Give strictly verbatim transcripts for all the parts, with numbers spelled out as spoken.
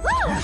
Yeah!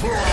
Yeah.